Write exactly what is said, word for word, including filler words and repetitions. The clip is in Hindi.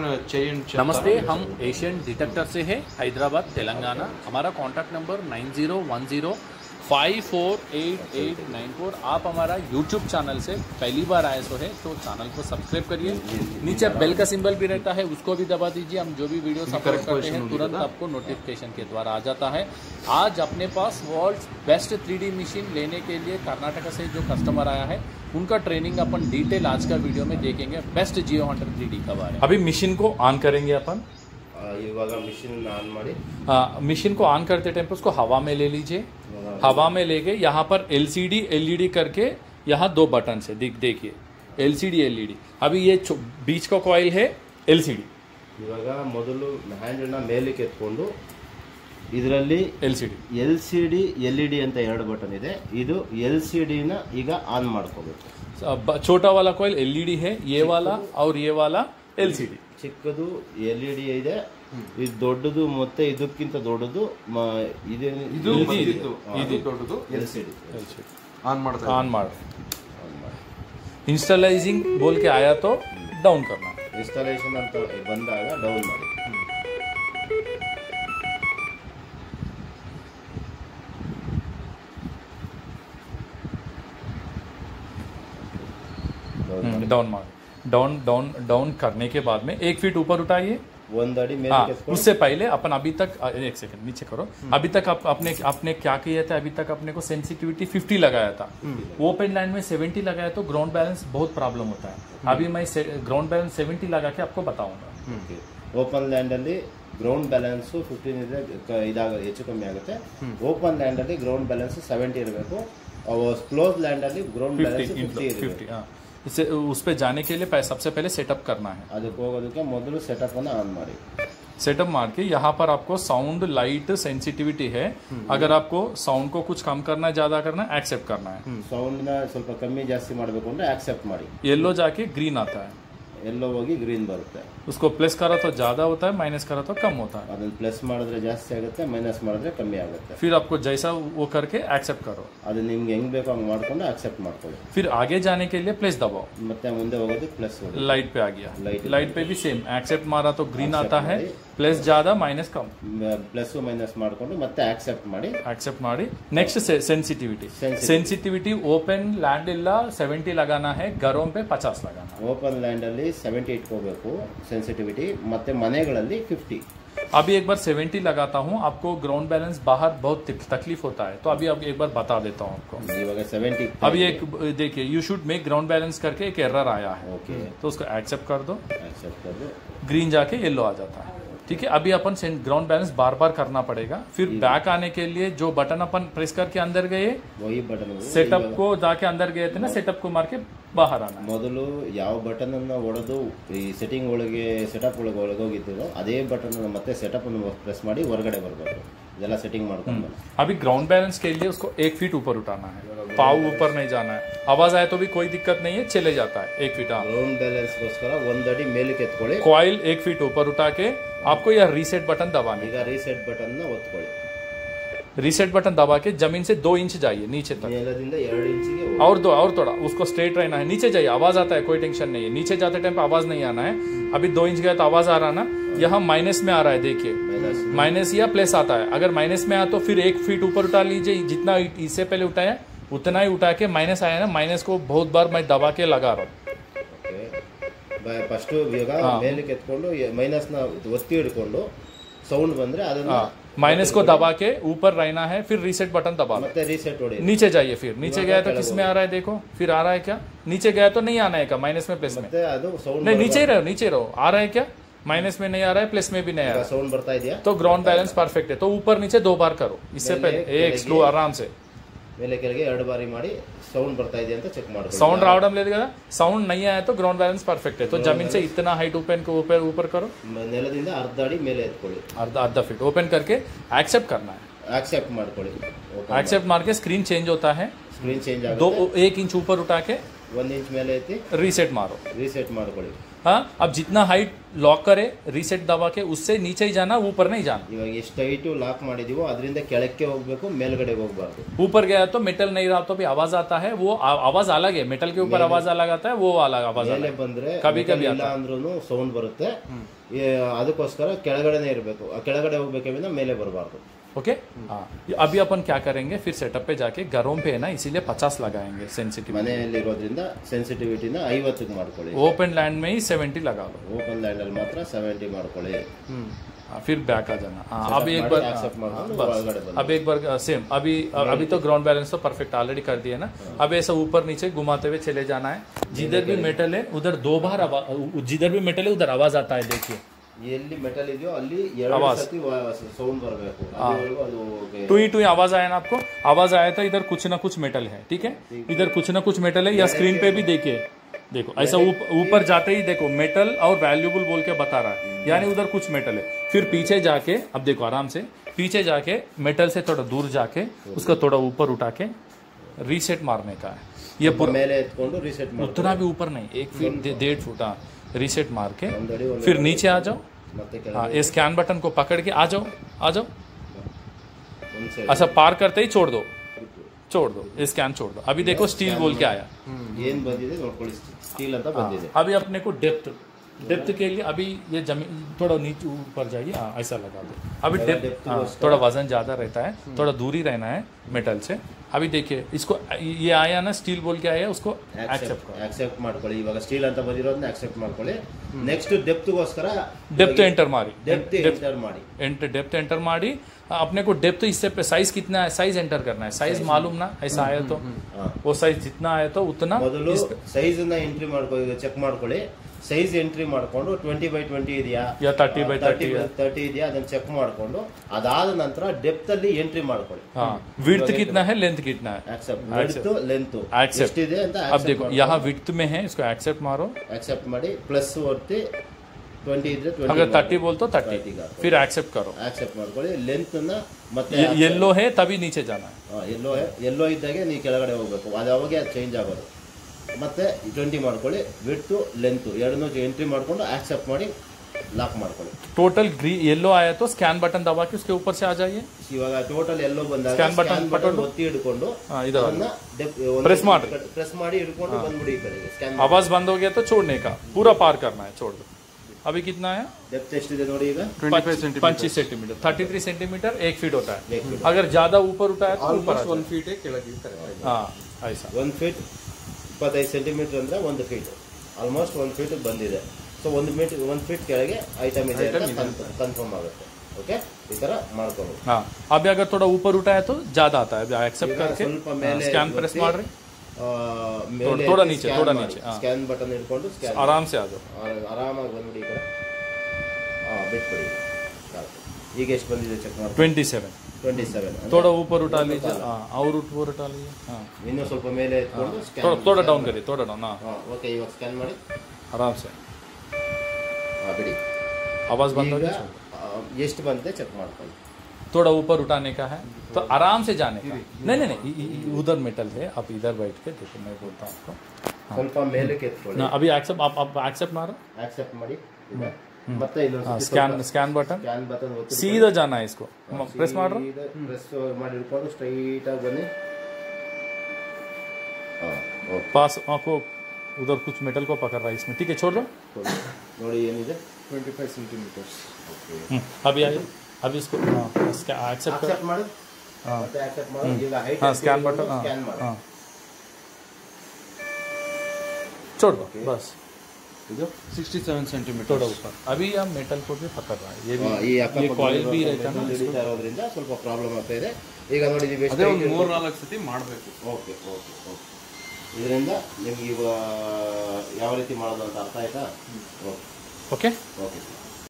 नमस्ते, हम एशियन डिटेक्टर से हैं, हैदराबाद तेलंगाना। हमारा contact number nine zero one zero five four eight eight nine four. आप हमारा यूट्यूब चैनल से पहली बार आए सो है तो चैनल को सब्सक्राइब करिए। नीचे बेल का सिंबल भी रहता है, उसको भी दबा दीजिए। हम जो भी वीडियो अपलोड करते हैं तुरंत आपको नोटिफिकेशन के द्वारा आ जाता है। आज अपने पास world's best three D machine लेने के लिए कर्नाटक से जो कस्टमर आया है उनका ट्रेनिंग अपन डिटेल आज का वीडियो में देखेंगे। Best Geo Hunter three D का बारे। अभी मशीन को ऑन करेंगे अपन। मशीन ऑन मारे। हाँ, मशीन को ऑन करते टाइम पर उसको हवा में ले लीजिए। हवा में लेके यहाँ पर एलसीडी एलईडी करके यहाँ दो बटन है, देख देखिए एलसीडी एलईडी। अभी ये बीच का कॉइल है एलसीडी। ಮೊದಲು ಹ್ಯಾಂಡ್ ಅನ್ನು ಮೇಲಕ್ಕೆ ಎತ್ಕೊಂಡು ಇದರಲ್ಲಿ ಎಲ್ಸಿಡಿ ಎಲ್ಸಿಡಿ ಎಲ್ಇಡಿ ಅಂತ ಎರಡು ಬಟನ್ ಇದೆ। ಇದು ಎಲ್ಸಿಡಿ ನ ಈಗ ಆನ್ ಮಾಡ್ಕೋಬೇಕು। छोटा वाला कॉइल एलईडी है, ये वाला और ये वाला एलसीडी। ಚಿಕ್ಕದು ಎಲ್ಇಡಿ ಇದೆ, ಇದು ದೊಡ್ಡದು, ಮತ್ತೆ ಇದಕ್ಕಿಂತ ದೊಡ್ಡದು ಇದೆ, ಇದು ಇದು ದೊಡ್ಡದು ಎಲ್ಸಿಡಿ। ಆನ್ ಮಾಡ್ತಾರೆ, ಆನ್ ಮಾಡಿ ಇನ್‌ಸ್ಟಾಲೈಸಿಂಗ್ बोल के आया तो डाउन करना। ಇನ್‌ಸ್ಟಾಲೇಷನ್ ಅಂತ ಬಂದಾಗ ಡೌನ್ ಮಾಡಿ। डाउन मार डाउन डाउन डाउन करने के बाद में एक फीट ऊपर उठाइए। हाँ, उससे पहले अपन अभी तक एक सेकंड नीचे करो। अभी तक आप अपने आपने क्या किया था? अभी तक अपने को सेंसिटिविटी फिफ्टी लगाया था, ओपन लाइन में सेवेंटी लगाया तो ग्राउंड बैलेंस बहुत प्रॉब्लम होता है। अभी मैं ग्राउंड बैलेंस सेवेंटी लगा के आपको बताऊंगा। ओपन लैंडली ग्राउंड बैलेंस फिफ्टीन ಹೆಚ್ಚು ಕಮ್ಮಿ ಆಗುತ್ತೆ। ओपन लैंडली ग्राउंड बैलेंस सेवेंटी ಇರಬೇಕು, ಕ್ಲೋಸ್ ಲೈನ್ನಲ್ಲಿ ग्राउंड बैलेंस फिफ्टी फिफ्टी। हाँ, इसे उस पे जाने के लिए सबसे पहले सेटअप करना है। अदु सेटअप ऑन मारे, सेटअप मार के यहाँ पर आपको साउंड लाइट सेंसिटिविटी है। अगर आपको साउंड को कुछ कम करना है, ज़्यादा करना है, एक्सेप्ट करना है। साउंड स्वल्प कमी जास्ति माडबेकु अंद्रे एक्सेप्ट मारी। येलो जाके ग्रीन आता है, येलो होगी ग्रीन बरता है। उसको प्लस करा तो ज़्यादा होता है, माइनस करा तो कम होता है। अदन प्लस ಮಾಡಿದ್ರೆ ಜಾಸ್ತಿ ಆಗುತ್ತೆ, ಮೈನಸ್ ಮಾಡಿದ್ರೆ ಕಮ್ಮಿ ಆಗುತ್ತೆ। फिर आपको जैसा वो करके एक्सेप्ट करो। ಅದು ನಿಮಗೆ ಹೆಂಗ್ ಬೇಕೋ ಹಂಗ್ ಮಾಡ್ಕೊಂಡು एक्सेप्ट ಮಾಡ್ಕೊಳ್ಳಿ। फिर आगे जाने के लिए प्लस दबाओ, ಮತ್ತೆ ಮುಂದೆ ಹೋಗೋದು प्लस होगा। लाइट पे आ गया, लाइट पे भी सेम एक्सेप्ट मारा तो ग्रीन आता है। प्लस ज़्यादा माइनस कम, प्लस माइनस ಮಾಡ್ಕೊಂಡು ಮತ್ತೆ एक्सेप्ट ಮಾಡಿ एक्सेप्ट ಮಾಡಿ। Next sensitivity, sensitivity open land ಇಲ್ಲ सेवेंटी लगाना है, घरों पे पचास लगाना। ओपन लैंड ಅಲ್ಲಿ सेवेंटी ಇಟ್ಕೋಬೇಕು सेंसिटिविटी, ಮತ್ತೆ ಮನೆಗಳಲ್ಲಿ फिफ्टी। अभी एक बार सेवेंटी लगाता हूँ, आपको ग्राउंड बैलेंस बाहर बहुत तकलीफ होता है तो अभी आप एक बार बता देता हूँ आपको। सेवेंटी अभी एक देखिए, you should make ground balance करके एक एरर आया है। ओके, तो उसको एक्सेप्ट कर दो, एक्सेप्ट कर दो, ग्रीन जाके येलो आ जाता है। ठीक है, अभी अपन ग्राउंड बैलेंस बार बार करना पड़ेगा। फिर बैक आने के लिए जो बटन अपन प्रेस करके अंदर गए, वही बटन सेटअप को जाके अंदर गए थे ना, सेटअप को मार के बाहर आना। ಮೊದಲು ಯಾವ ಬಟನ್ ಅನ್ನು ಹೊಡೆದು ಈ ಸೆಟ್ಟಿಂಗ್ ಒಳಗೆ ಸೆಟಪ್ ಒಳಗೆ ಹೋಗಿದ್ದಿರೋ ಅದೇ ಬಟನ್ ಅನ್ನು ಮತ್ತೆ ಸೆಟಪ್ ಅನ್ನು ಪ್ರೆಸ್ ಮಾಡಿ ಹೊರಗಡೆ ಬರಬೇಕು। ಇದೆಲ್ಲ ಸೆಟ್ಟಿಂಗ್ ಮಾಡ್ಕೊಂಡು अभी ग्राउंड बैलेंस के लिए उसको एक फीट ऊपर उठाना है, पाव ऊपर नहीं जाना है। आवाज आए तो भी कोई दिक्कत नहीं है, चले जाता है। एक फीट ग्राउंड बैलेंस ಗೋಸ್ಕರ ಒಂದು ಅಡಿ ಮೇಲಕ್ಕೆ ಎತ್ಕೊಳ್ಳಿ, ಕಾಯಿಲ್ एक फीट ऊपर उठा के आपको यह रीसेट बटन दबाना है। रीसेट बटन ना ಒತ್ತಕೊಳ್ಳಿ, रीसेट बटन दबा के जमीन से दो इंच जाइए नीचे तक, और दो और थोड़ा उसको स्ट्रेट रहना है। नीचे जाइए, आवाज आता है, कोई टेंशन नहीं है। नीचे जाते टाइम आवाज नहीं आना है। अभी दो इंच गया तो आवाज आ रहा ना, यहाँ माइनस में आ रहा है, देखिए माइनस या प्लस आता है। अगर माइनस में आया तो फिर एक फीट ऊपर उठा लीजिए, जितना इससे पहले उठाया उतना ही उठा के। माइनस आया ना, माइनस को बहुत बार मैं दबा के लगा रहा हूँ। फर्स्ट माइनस सौंड बंद माइनस को दबा के ऊपर रहना है। फिर रीसेट बटन दबा, रीसेट नीचे जाइए। फिर नीचे गया तो किस में आ रहा है देखो, फिर आ रहा है क्या? नीचे गया तो नहीं आना है क्या? माइनस में प्लस में नहीं, नीचे रहो, नीचे रहो। आ रहा है क्या? माइनस में नहीं आ रहा है, प्लस में भी नहीं आ रहा है, साउंड बढ़ता है तो ग्राउंड बैलेंस परफेक्ट है। तो ऊपर नीचे दो बार करो, इससे पहले एक स्लो आराम से मेले के एरु बारी मारी साउंड बरता है तो चेक मारो। साउंड रावडम लेदु कदा, साउंड नहीं आया तो ग्राउंड बैलेंस परफेक्ट है। तो जमीन से इतना हाइट ओपन को ऊपर ऊपर करो, नेलदिंद अर्ध अडी मेले एत्कोळ्ळि, अर्ध अर्ध फीट ओपन करके एक्सेप्ट करना है। एक्सेप्ट ಮಾಡ್ಕೊಳ್ಳಿ, एक्सेप्ट मार के स्क्रीन चेंज होता है। स्क्रीन चेंज आगुत्ते दो एक इंच ऊपर उठा के वन इंच मेले एत्ति रीसेट मारो, रीसेट ಮಾಡ್ಕೊಳ್ಳಿ। हाँ, अब जितना हाइट लॉक करे रीसेट दबा के उससे नीचे ही जाना, ऊपर नहीं जाना। इवाग एष्ट हाइट लॉक ಮಾಡಿದೀವೋ ಅದರಿಂದ ಕೆಳಕ್ಕೆ ಹೋಗಬೇಕು ಮೇಲ್ಗಡೆ ಹೋಗಬಾರದು। ऊपर गया तो मेटल नहीं रहा तो भी आवाज आता है, वो आवाज अलग है, मेटल के ऊपर आवाज अलग आता है, वो अलग आवाज मेले ಬಂದ್ರೆ कभी-कभी ಇಲ್ಲ ಅಂದ್ರೂ ಸೌಂಡ್ ಬರುತ್ತೆ, ಅದಕ್ಕೋಸ್ಕರ ಕೆಳಗಡೆನೇ ಇರಬೇಕು, ಕೆಳಗಡೆ ಹೋಗಬೇಕೇನ ಮೇಲೆ ಬರಬಾರದು। ओके हाँ, अभी अपन क्या करेंगे फिर सेटअप पे जाके घरों पे है ना, इसीलिए पचास लगाएंगे सेंसिटिविटी ओपन लैंड में ही सेवेंटी लगा लो, ओपन लैंड में मात्र सेवेंटी ಮಾಡ್ಕೊಳ್ಳಿ, फिर बैक आ जाना। हाँ, अभी एक बार बस, अब एक बार सेम अभी अभी तो ग्राउंड बैलेंस तो परफेक्ट ऑलरेडी कर दिया ना, अब ऐसा ऊपर नीचे घुमाते हुए चले जाना है। जिधर भी मेटल है उधर दो बार, जिधर भी मेटल है उधर आवाज आता है। देखिए मेटल टू आवाज आया ना आपको, आवाज आया था इधर कुछ ना कुछ मेटल है, ठीक है, इधर कुछ ना कुछ मेटल है, या स्क्रीन पे भी देखिए, देखो ऐसा ऊपर जाते ही देखो मेटल और वैल्यूबल बोल के बता रहा है, यानी उधर कुछ मेटल है। फिर पीछे जाके अब देखो आराम से पीछे जाके मेटल से थोड़ा दूर जाके उसका थोड़ा ऊपर उठा के रीसेट मारने का है। ये उतना भी ऊपर नहीं, एक फीट डेढ़ फुट रीसेट मार के फिर नीचे आ जाओ। हाँ, ये स्कैन बटन को पकड़ के आ जाओ, आ जाओ, अच्छा पार करते ही छोड़ दो, छोड़ दो स्कैन, छोड़ दो। अभी देखो स्टील बोल के आया, अभी अपने को डेप्थ डेप्थ के लिए अभी ये जमीन थोड़ा नीचे ऊपर जाइए, ऐसा लगा दो। अभी डेप्थ थोड़ा वजन ज़्यादा रहता है, थोड़ा दूरी रहना है मेटल से। अभी देखिए इसको, ये आया ना स्टील बोल के आया, उसको एक्सेप्ट एक्सेप्ट ಮಾಡ್ಕೊಳ್ಳಿ, इवाग स्टील ಅಂತ ಬಂದಿರೋದನ್ನ एक्सेप्ट ಮಾಡ್ಕೊಳ್ಳಿ। ನೆಕ್ಸ್ಟ್ ಡೆಪ್ತ್ ಗೋಸ್ಕರ ಡೆಪ್ತ್ ಎಂಟರ್ ಮಾಡಿ, ಡೆಪ್ತ್ ಎಂಟರ್ ಮಾಡಿ, ಎಂಟರ್ ಡೆप्थ ಎಂಟರ್ ಮಾಡಿ। अपने को डेप्थ इससे पे साइज कितना है, साइज एंटर करना है, साइज मालूम ना, ऐसा आया तो वो साइज जितना आया तो उतना साइज ना एंट्री ಮಾಡ್ಕೊಳ್ಳಿ, ಚೆಕ್ ಮಾಡ್ಕೊಳ್ಳಿ, साइज एंट्री ಮಾಡ್ಕೊಂಡು ट्वेंटी बाय ट्वेंटी ಇದೆಯಾ या थर्टी बाय थर्टी थर्टी ಇದೆಯಾ ಅದನ್ನ ಚೆಕ್ ಮಾಡ್ಕೊಂಡು ಅದಾದ ನಂತರ ಡೆಪ್ತ್ ಅಲ್ಲಿ ಎಂಟ್ರಿ ಮಾಡ್ಕೊಳ್ಳಿ। हां, विड्थ कितना है, लेंथ कितना है, एक्सेप्ट विड्थ लेंथ ಎಷ್ಟು ಇದೆ ಅಂತ। अब देखो यहां विड्थ में है, इसको एक्सेप्ट मारो, एक्सेप्ट ಮಾಡಿ प्लस ಒತ್ತಿ ट्वेंटी ಇದ್ರೆ ट्वेंटी अगर थर्टी बोल तो थर्टी फिर एक्सेप्ट करो, एक्सेप्ट ಮಾಡ್ಕೊಳ್ಳಿ। लेंथ ಅನ್ನು ಮತ್ತೆ येलो है तभी नीचे जाना है। हां, येलो है, येलो ಇದ್ದಾಗೆ ನೀವು ಕೆಳಗಡೆ ಹೋಗಬೇಕು, ಅದಾವಾಗ ಚೇಂಜ್ ಆಗೋದು। ಮತ್ತೆ ट्वेंटी ಮಾಡ್ಕೊಳ್ಳಿ, ವಿಡ್ತ್ ಲೆಂತ್ ಎರಡನ್ನೂ ಎಂಟ್ರಿ ಮಾಡ್ಕೊಂಡು ಆಕ್ಸೆಪ್ಟ್ ಮಾಡಿ ಲಾಕ್ ಮಾಡ್ಕೊಳ್ಳಿ। ಟೋಟಲ್ ಗ್ರೀನ್ yellow ಆಯಾ ತೋ ಸ್ಕ್ಯಾನ್ ಬಟನ್ ದಬಾ ಕೆ उसके ऊपर से आ जाइए। ಇವಾಗ ಟೋಟಲ್ yellow ಬಂದಾಗ ಸ್ಕ್ಯಾನ್ ಬಟನ್ ಬಟನ್ ಒತ್ತಿ ಹಿಡ್ಕೊಂಡು ಇದನ್ನ ಪ್ರೆಸ್ ಮಾಡಿ, ಪ್ರೆಸ್ ಮಾಡಿ ಹಿಡ್ಕೊಂಡು ಬಂದ್ಬಿಡಿ ಈ ಕಡೆಗೆ ಸ್ಕ್ಯಾನ್। आवाज बंद हो गया तो छोड़ने का, पूरा पार करना है, छोड़ दो। अभी कितना आया डेप्थ टेस्ट दे ನೋಡಿ ಈಗ पच्चीस सेंटीमीटर तैंतीस सेंटीमीटर एक फीट होता है। अगर ज्यादा ऊपर उठाया तो ऊपर वन फीट है, ಕೆಳಗೆ ಈ ತರ ಆಯ್ತು। हां, ऐसा वन फीट ಇಪ್ಪತ್ತೈದು ಸೆಂಟಿಮೀಟರ್ ಅಂದ್ರೆ ಒಂದು ಫೀಟ್, ಆಲ್ಮೋಸ್ಟ್ ಒಂದು ಫೀಟ್ ಬಂದಿದೆ। ಸೊ ಒಂದು ಮೀಟರ್ ಒಂದು ಫೀಟ್ ಕೆಳಗೆ ಐಟಮ್ ಇದೆ ಅಂತ ಕನ್ಫರ್ಮ್ ಆಗುತ್ತೆ। ಓಕೆ, ಈ ತರ ಮಾಡ್ಕೊಳ್ಳೋದು। ಹಾ, ಅಬ್ಯ अगर थोड़ा ऊपर उठाया तो ज्यादा आता है, एक्सेप्ट करके स्कैन प्रेस ಮಾಡ್ರಿ, थोड़ा नीचे थोड़ा नीचे ಸ್ಕ್ಯಾನ್ ಬಟನ್ ಹಿಡ್ಕೊಂಡು ಸ್ಕ್ಯಾನ್ ಆರಾಮ ಸೇ ಆದು ಆರಾಮಾಗಿ ಬಂದ್ಬಿಡಿ ಈ ತರ। ಹಾ, ಬಿಟ್ಬಿಡಿ, ಈಗ ಎಷ್ಟು ಬಂದಿದೆ ಚೆಕ್ ಮಾಡಿ। सत्ताईस सत्ताईस थोड़ा ऊपर उठा लीजिए। हां, और ऊपर उठा लीजिए। हां, इन्हें ಸ್ವಲ್ಪ ಮೇಲೆ ಎತ್ಕೊಂಡು ಸ್ಕ್ಯಾನ್ ಮಾಡಿ, थोड़ा डाउन करिए, थोड़ा डाउन। हां, ओके, ಈಗ ಸ್ಕ್ಯಾನ್ ಮಾಡಿ ಆರಾಮ ಸೆ ಆ ಬಿಡಿ, आवाज बंद हो जाए। ಎಷ್ಟು ಬಂತೆ ಚೆಕ್ ಮಾಡ್ಕೊಳ್ಳಿ। थोड़ा ऊपर उठाने का है तो आराम से जाने का। नहीं नहीं नहीं, उधर मेटल है, आप इधर बैठ के देखो, मैं बोलता हूं आपको ಸ್ವಲ್ಪ ಮೇಲೆ ಎತ್ಕೊಳ್ಳಿ। ना, अभी एक्सेप्ट, आप आप एक्सेप्ट मारो, एक्सेप्ट ಮಾಡಿ इधर। हाँ, scan scan button scan button सीधा जाना है, इसको प्रेस मार रहा हूं, प्रेस मार रिकॉर्ड स्ट्रेट आ बने। हां, पास आपको उधर कुछ मेटल को पकड़ रहा है इसमें, ठीक है, छोड़ दो। थोड़ी ये नीचे पच्चीस सेंटीमीटर। अभी आइए, अभी इसको एक्सेप्ट एक्सेप्ट मारो। हां, एक्सेप्ट मारो, ये हाइट स्कैन बटन स्कैन मारो। हां, छोड़ दो बस, सिक्स्टी सेवन सेंटीमीटर थोड़ा ऊपर। अभी हम मेटल को भी पकड़ रहा है, ये भी ये कॉइल भी रहता है ना, ಅದರಿಂದ ಸ್ವಲ್ಪ ಪ್ರಾಬ್ಲಮ್ ಆಗ್ತಾ ಇದೆ ಈಗ ನೋಡಿ ಇದು ಎಷ್ಟು ಇದೆ, ಒಂದು ಮೂರು ನಾಲ್ಕು ಸತಿ ಮಾಡಬೇಕು। ಓಕೆ ಓಕೆ ಓಕೆ, ಇದರಿಂದ ನಿಮಗೆ ಯಾವ ರೀತಿ ಮಾಡೋದು ಅಂತ ಅರ್ಥ ಆಯ್ತಾ? Okay okay.